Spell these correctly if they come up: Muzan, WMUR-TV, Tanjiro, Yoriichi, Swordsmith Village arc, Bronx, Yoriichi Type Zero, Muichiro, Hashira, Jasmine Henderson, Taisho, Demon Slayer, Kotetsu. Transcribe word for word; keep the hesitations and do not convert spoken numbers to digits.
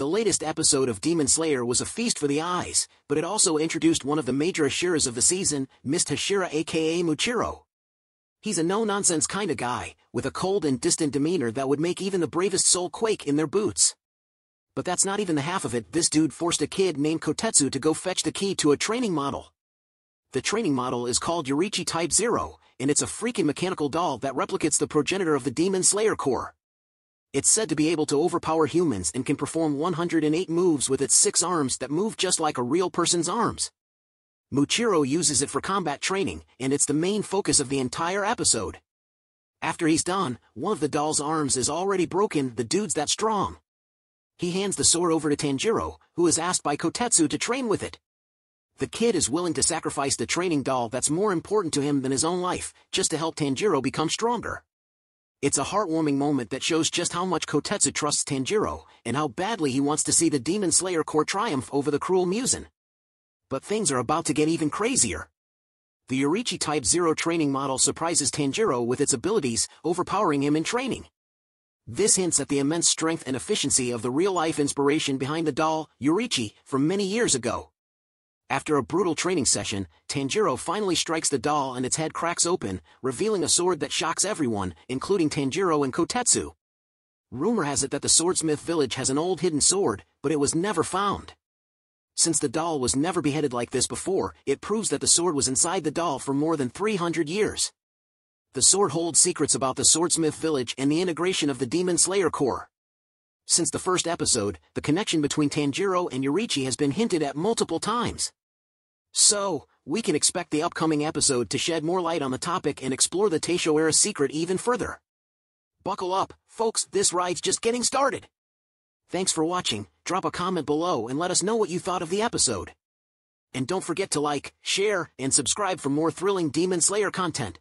The latest episode of Demon Slayer was a feast for the eyes, but it also introduced one of the major Hashiras of the season, Miss Hashira aka Muichiro. He's a no-nonsense kinda guy, with a cold and distant demeanor that would make even the bravest soul quake in their boots. But that's not even the half of it. This dude forced a kid named Kotetsu to go fetch the key to a training model. The training model is called Yoriichi Type Zero, and it's a freaking mechanical doll that replicates the progenitor of the Demon Slayer Corps. It's said to be able to overpower humans and can perform one hundred eight moves with its six arms that move just like a real person's arms. Muichiro uses it for combat training, and it's the main focus of the entire episode. After he's done, one of the doll's arms is already broken. The dude's that strong. He hands the sword over to Tanjiro, who is asked by Kotetsu to train with it. The kid is willing to sacrifice the training doll that's more important to him than his own life, just to help Tanjiro become stronger. It's a heartwarming moment that shows just how much Kotetsu trusts Tanjiro, and how badly he wants to see the Demon Slayer Corps triumph over the cruel Muzan. But things are about to get even crazier. The Yoriichi Type Zero training model surprises Tanjiro with its abilities, overpowering him in training. This hints at the immense strength and efficiency of the real-life inspiration behind the doll, Yoriichi, from many years ago. After a brutal training session, Tanjiro finally strikes the doll and its head cracks open, revealing a sword that shocks everyone, including Tanjiro and Kotetsu. Rumor has it that the swordsmith village has an old hidden sword, but it was never found. Since the doll was never beheaded like this before, it proves that the sword was inside the doll for more than three hundred years. The sword holds secrets about the swordsmith village and the integration of the Demon Slayer Corps. Since the first episode, the connection between Tanjiro and Yoriichi has been hinted at multiple times. So, we can expect the upcoming episode to shed more light on the topic and explore the Taisho era secret even further. Buckle up, folks, this ride's just getting started! Thanks for watching, drop a comment below and let us know what you thought of the episode. And don't forget to like, share, and subscribe for more thrilling Demon Slayer content.